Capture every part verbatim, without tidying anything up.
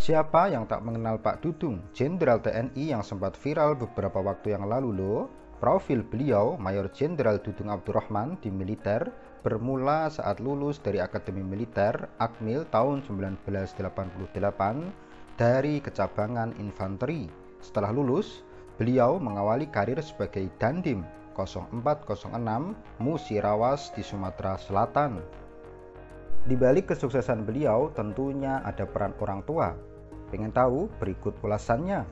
Siapa yang tak mengenal Pak Dudung, Jenderal T N I yang sempat viral beberapa waktu yang lalu loh. Profil beliau, Mayor Jenderal Dudung Abdurrahman di militer, bermula saat lulus dari Akademi Militer Akmil tahun seribu sembilan ratus delapan puluh delapan dari kecabangan Infanteri. Setelah lulus, beliau mengawali karir sebagai Dandim nol empat nol enam Musi Rawas di Sumatera Selatan. Di balik kesuksesan beliau tentunya ada peran orang tua. Pengen tahu? Berikut ulasannya.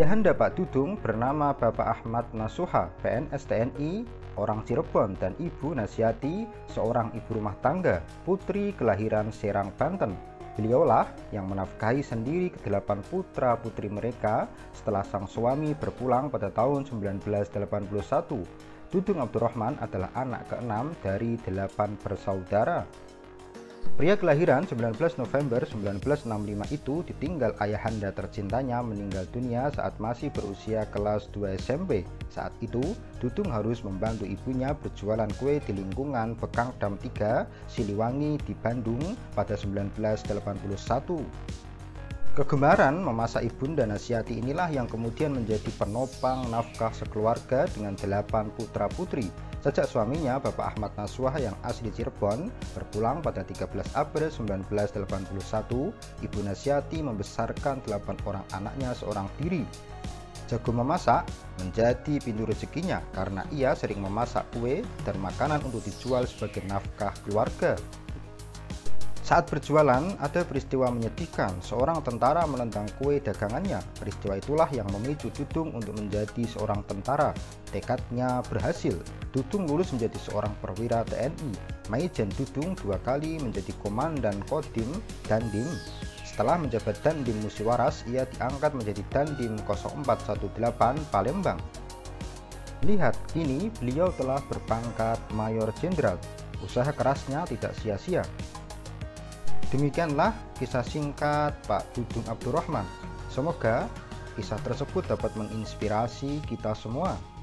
Yahanda Pak Dudung bernama Bapak Achmad Nasuha, P N S T N I, orang Cirebon, dan Ibu Nasiyati, seorang ibu rumah tangga, putri kelahiran Serang, Banten. Beliaulah yang menafkahi sendiri kedelapan putra-putri mereka setelah sang suami berpulang pada tahun seribu sembilan ratus delapan puluh satu. Dudung Abdurrahman adalah anak keenam dari delapan bersaudara. Pria kelahiran sembilan belas November seribu sembilan ratus enam puluh lima itu ditinggal ayahanda tercintanya meninggal dunia saat masih berusia kelas dua S M P. Saat itu, Dudung harus membantu ibunya berjualan kue di lingkungan Bekang Dam tiga, Siliwangi di Bandung pada seribu sembilan ratus delapan puluh satu. Kegemaran memasak ibunda Nasiyati inilah yang kemudian menjadi penopang nafkah sekeluarga dengan delapan putra-putri. Sejak suaminya, Bapak Achmad Nasuha yang asli Cirebon, berpulang pada tiga belas April seribu sembilan ratus delapan puluh satu, Ibu Nasiyati membesarkan delapan orang anaknya seorang diri. Jago memasak menjadi pintu rezekinya karena ia sering memasak kue dan makanan untuk dijual sebagai nafkah keluarga. Saat berjualan, ada peristiwa menyedihkan, seorang tentara menendang kue dagangannya. Peristiwa itulah yang memicu Dudung untuk menjadi seorang tentara. Tekadnya berhasil. Dudung lulus menjadi seorang perwira T N I. Mayjen Dudung dua kali menjadi komandan Kodim Dandim. Setelah menjabat Dandim Musi Waras, ia diangkat menjadi Dandim nol empat satu delapan Palembang. Lihat, kini beliau telah berpangkat Mayor Jenderal. Usaha kerasnya tidak sia-sia. Demikianlah kisah singkat Pak Dudung Abdurrahman. Semoga kisah tersebut dapat menginspirasi kita semua.